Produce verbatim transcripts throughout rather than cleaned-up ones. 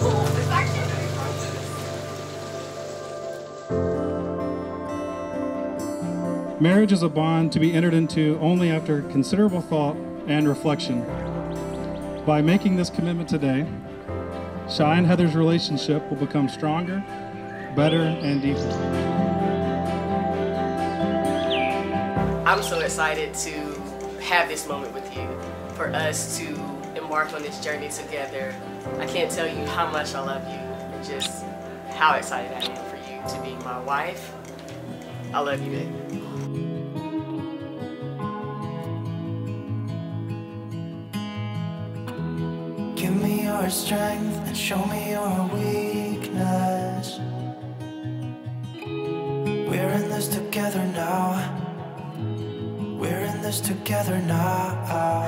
cool. It's actually very precious. Marriage is a bond to be entered into only after considerable thought and reflection. By making this commitment today, Shy and Heather's relationship will become stronger, better, and deeper. I'm so excited to have this moment with you, for us to embark on this journey together. I can't tell you how much I love you and just how excited I am for you to be my wife. I love you, baby. Give me your strength and show me your weakness. We're in this together now. We're in this together now.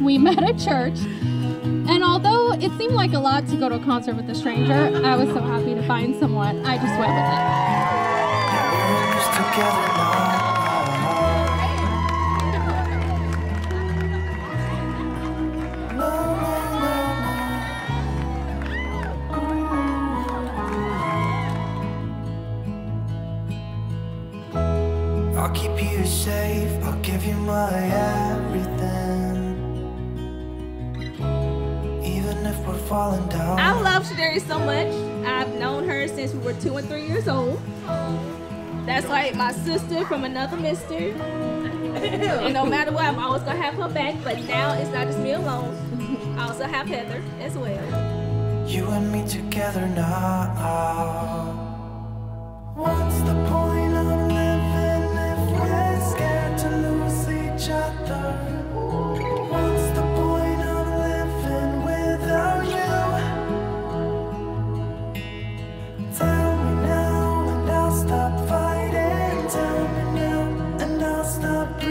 We met at church, and although it seemed like a lot to go to a concert with a stranger, I was so happy to find someone, I just went with it. Yeah, we're in this together now. I'll keep you safe, I'll give you my everything, even if we're falling down. I love Shadari so much. I've known her since we were two and three years old. That's like my sister from another mister. And no matter what, I'm always going to have her back, but now it's not just me alone. I also have Heather as well. You and me together now. What's the point of living?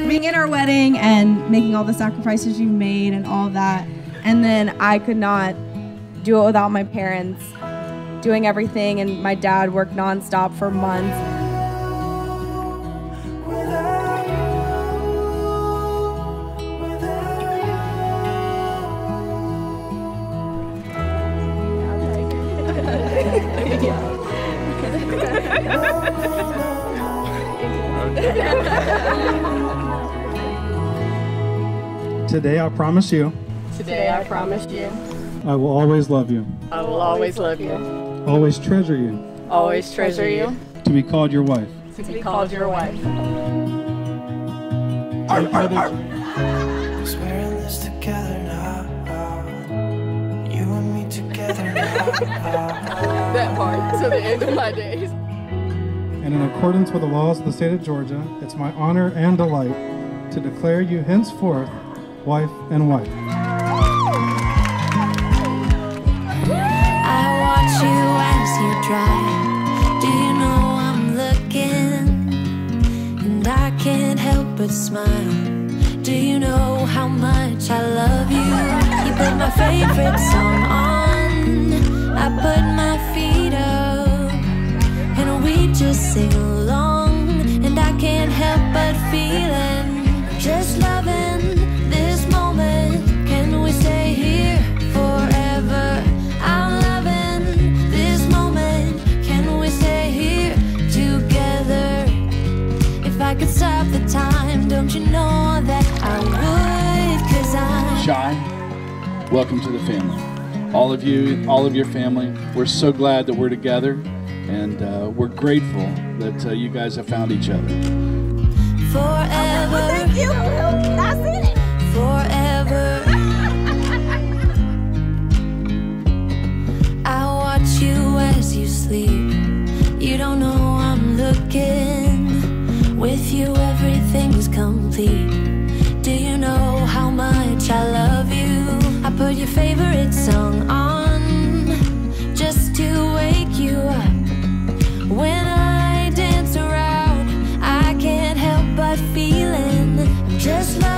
Being at our wedding and making all the sacrifices you made and all that, and then I could not do it without my parents doing everything, and my dad worked nonstop for months. Today I promise you. Today I promise you. I will always love you. I will always love you. Always treasure you. Always treasure you. To be called your wife. To be called your wife. Arr, arr, arr. Cause we're in this together now. You and me together now. That part, to the end of my days. And in accordance with the laws of the state of Georgia, it's my honor and delight to declare you henceforth wife and wife. I watch you as you drive. Do you know I'm looking? And I can't help but smile. Do you know how much I love you? You put my favorite song on. I put my feet up. And we just sing along. And I can't help but feeling just loving. Shy, welcome to the family. All of you, all of your family, we're so glad that we're together, and uh, we're grateful that uh, you guys have found each other. Forever. Oh, thank you. That's it. Forever. I watch you as you sleep. You don't know I'm looking. With you, everything's complete. Do you know how much I love you? I put your favorite song on just to wake you up. When I dance around, I can't help but feeling just like